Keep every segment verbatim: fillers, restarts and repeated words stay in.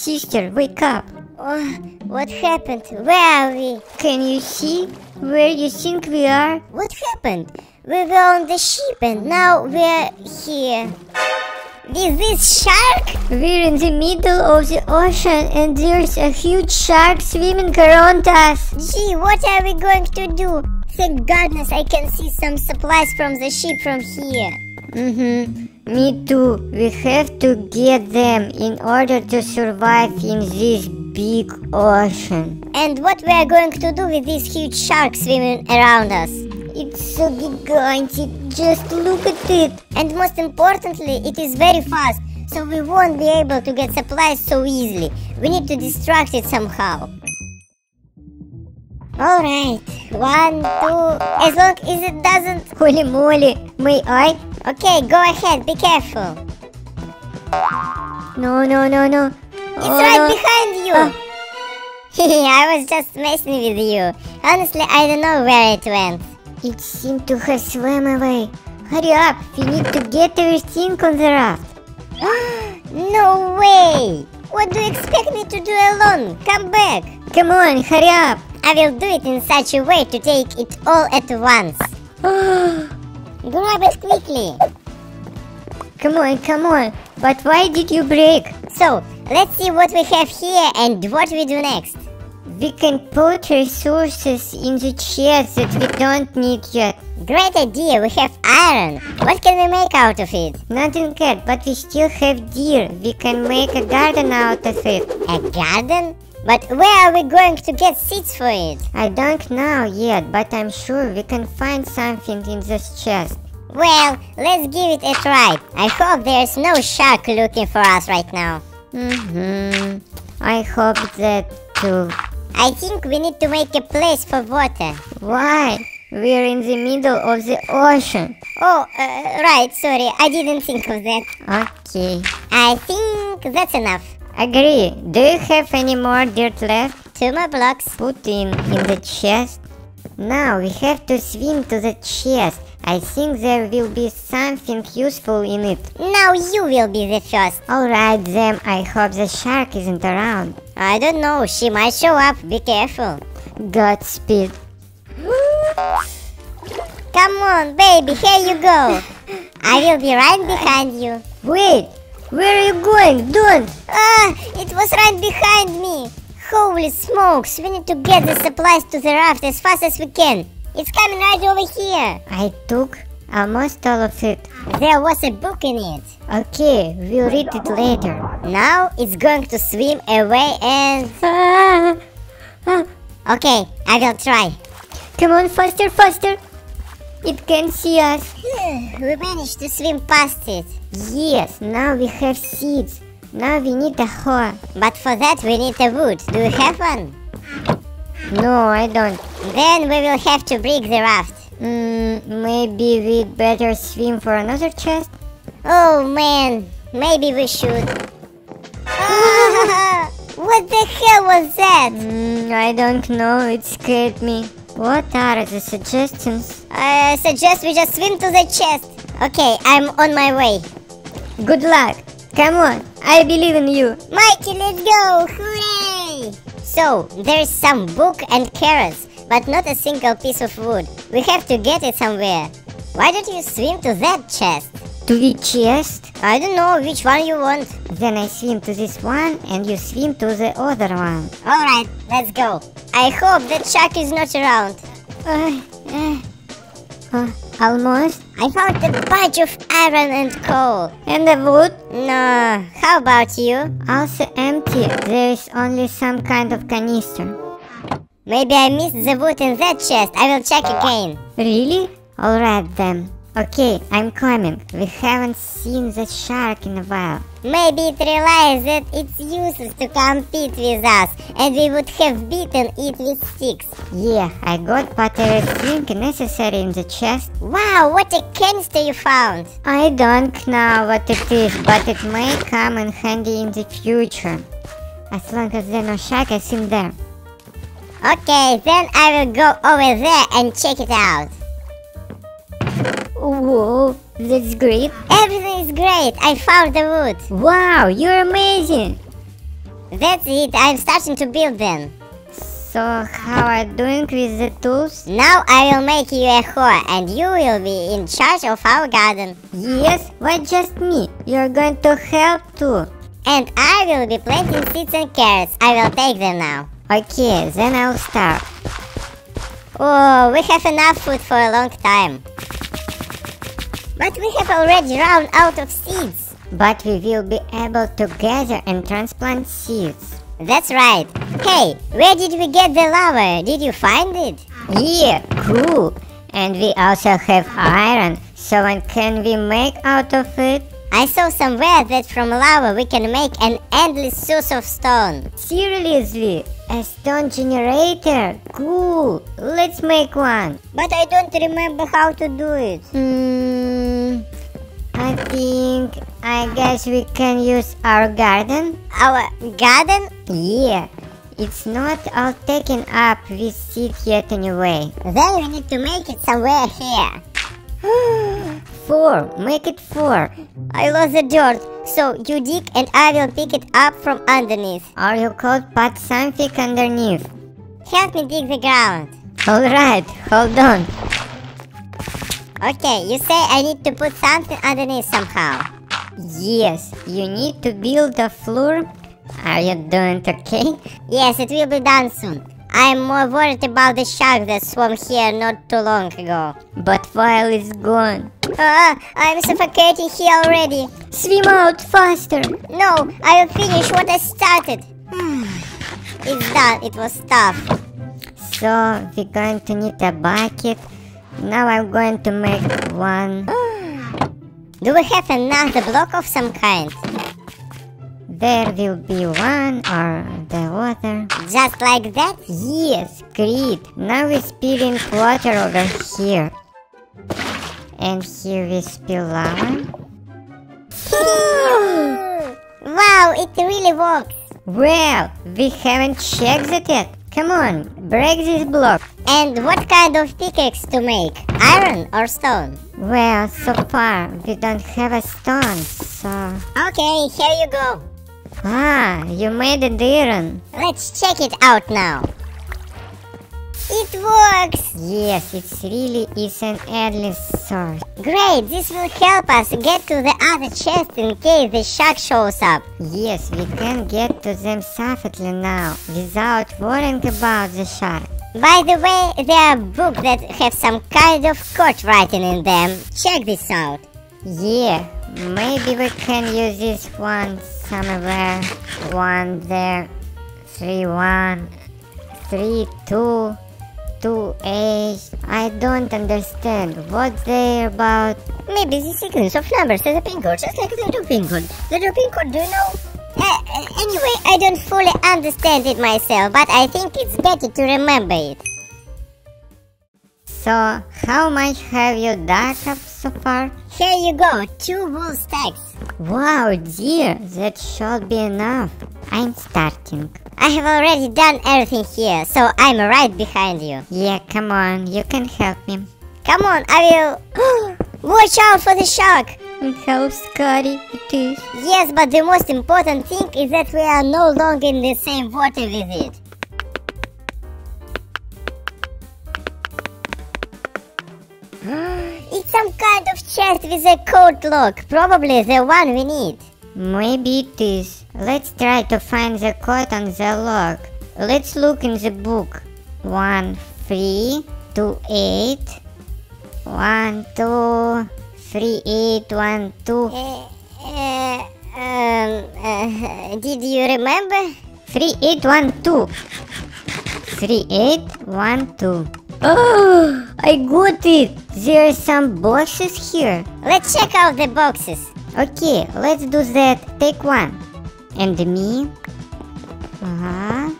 Sister, wake up. Oh, what happened? Where are we? Can you see where you think we are? What happened? We were on the ship and now we're here. Is this shark? We're in the middle of the ocean and there's a huge shark swimming around us. Gee, what are we going to do? Thank goodness I can see some supplies from the ship from here. Mm-hmm. Me too. We have to get them in order to survive in this big ocean. And what we are going to do with this huge shark swimming around us? It's so gigantic, just look at it. And most importantly, it is very fast, so we won't be able to get supplies so easily. We need to distract it somehow. Alright, one, two, as long as it doesn't... Holy moly, may I? Okay, go ahead, be careful. No, no, no, no. It's oh, right no. behind you. Oh. I was just messing with you. Honestly, I don't know where it went. It seemed to have swam away. Hurry up, we need to get everything on the raft. No way! What do you expect me to do alone? Come back! Come on, hurry up! I will do it in such a way to take it all at once. Grab it quickly! Come on, come on! But why did you break? So, let's see what we have here and what we do next. We can put resources in the chest that we don't need yet. Great idea, we have iron. What can we make out of it? Nothing yet, but we still have deer. We can make a garden out of it. A garden? But where are we going to get seeds for it? I don't know yet, but I'm sure we can find something in this chest. Well, let's give it a try. I hope there's no shark looking for us right now. Mm-hmm. I hope that too. I think we need to make a place for water. Why? We're in the middle of the ocean. Oh, uh, right, sorry, I didn't think of that. Okay. I think that's enough. Agree. Do you have any more dirt left? Two more blocks. Put in, in the chest. Now we have to swim to the chest. I think there will be something useful in it. Now you will be the first. Alright then, I hope the shark isn't around. I don't know, she might show up, be careful. Godspeed. Come on, baby, here you go. I will be right behind you. Wait, where are you going? Don't! Ah, it was right behind me. Holy smokes, we need to get the supplies to the raft as fast as we can. It's coming right over here. I took almost all of it. There was a book in it. Okay, we'll read it later. Now it's going to swim away and... Okay, I will try. Come on, faster, faster. It can see us. We managed to swim past it. Yes, now we have seeds. Now we need a hoe. But for that we need a wood. Do you have one? No, I don't. Then we will have to break the raft. Mm, maybe we'd better swim for another chest? Oh man, maybe we should. Oh, what the hell was that? Mm, I don't know, it scared me. What are the suggestions? I suggest we just swim to the chest. Okay, I'm on my way. Good luck. Come on, I believe in you. Mikey, let's go, hooray! So, there's some book and carrots, but not a single piece of wood. We have to get it somewhere. Why don't you swim to that chest? To which chest? I don't know which one you want. Then I swim to this one and you swim to the other one. Alright, let's go. I hope that shark is not around. Uh, uh, uh, almost. I found a bunch of iron and coal. And the wood? No, how about you? Also empty. There is only some kind of canister. Maybe I missed the wood in that chest. I will check again. Really? Alright then. Okay, I'm coming. We haven't seen the shark in a while. Maybe it realized that it's useless to compete with us and we would have beaten it with sticks. Yeah, I got but everything necessary in the chest. Wow, what a canister you found! I don't know what it is, but it may come in handy in the future. As long as there are no shark, I swim there. Okay, then I will go over there and check it out. Whoa, that's great. Everything is great. I found the wood. Wow, you're amazing. That's it, I'm starting to build them. So how are you doing with the tools? Now I will make you a hoe and you will be in charge of our garden. Yes, why just me? You're going to help too. And I will be planting seeds and carrots. I will take them now. Okay, then I'll start. Oh, we have enough food for a long time. But we have already run out of seeds. But we will be able to gather and transplant seeds. That's right. Hey, where did we get the lava? Did you find it? Yeah, cool. And we also have iron, so what can we make out of it? I saw somewhere that from lava we can make an endless source of stone. Seriously? A stone generator? Cool! Let's make one. But I don't remember how to do it. Hmm... I think... I guess we can use our garden. Our garden? Yeah. It's not all taken up with seeds yet anyway. Then we need to make it somewhere here. Four. Make it four. I lost the dirt, so you dig and I will pick it up from underneath. Or you could put something underneath. Help me dig the ground. Alright, hold on. Okay, you say I need to put something underneath somehow. Yes, you need to build a floor. Are you doing okay? Yes, it will be done soon. I'm more worried about the shark that swam here not too long ago. But while it's gone... Ah, I'm suffocating here already. Swim out faster. No, I will finish what I started. It's done, it was tough. So, we're going to need a bucket. Now I'm going to make one. Do we have another block of some kind? There will be one or the water. Just like that? Yes, great. Now we spill in water over here. And here we spill lava. Wow, it really works. Well, we haven't checked it yet. Come on, break this block. And what kind of pickaxe to make? Iron or stone? Well, so far we don't have a stone, so... Okay, here you go. Ah, you made an iron. Let's check it out now. It works! Yes, it really is an endless sword. Great, this will help us get to the other chest in case the shark shows up. Yes, we can get to them safely now, without worrying about the shark. By the way, there are books that have some kind of code writing in them. Check this out. Yeah, maybe we can use this one somewhere. One there, three one, three two, two eight. I don't understand what they're about. Maybe the sequence of numbers is a pin code, just like the pin code. The pin code, do you know? Uh, anyway, I don't fully understand it myself, but I think it's better to remember it. So, how much have you dug up so far? Here you go, two wool stacks. Wow, dear, that should be enough. I'm starting. I have already done everything here, so I'm right behind you. Yeah, come on, you can help me. Come on, I will... Watch out for the shark! And how scary it is. Yes, but the most important thing is that we are no longer in the same water with it. It's some kind of chest with a code lock. Probably the one we need. Maybe it is. Let's try to find the code on the lock. Let's look in the book. one three two eight. one two three eight one two. Uh, uh, um, uh, did you remember? three eight one two. three eight one two. Oh, I got it. There are some boxes here. Let's check out the boxes. Okay, let's do that. Take one. And me. Uh-huh.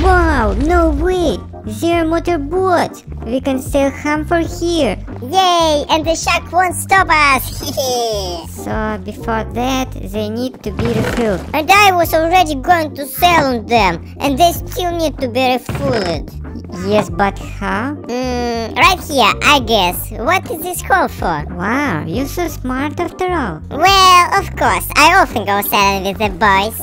Wow, no way. Zero motor boat. We can still hamper here. Yay! And the shark won't stop us. So before that, they need to be refilled. And I was already going to sell on them, and they still need to be refilled. Yes, but how? Mm, right here, I guess. What is this hole for? Wow, you're so smart after all. Well, of course. I often go sailing with the boys.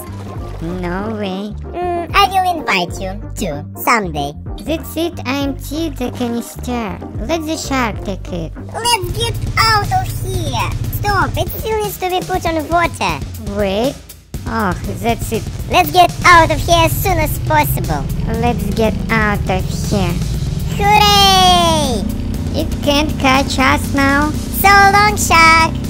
No way. Mm, I will invite you, too, someday. That's it, I emptied the canister. Let the shark take it. Let's get out of here. Stop, it still needs to be put on water. Wait. Oh, that's it. Let's get out of here as soon as possible. Let's get out of here. Hooray! It can't catch us now. So long, shark!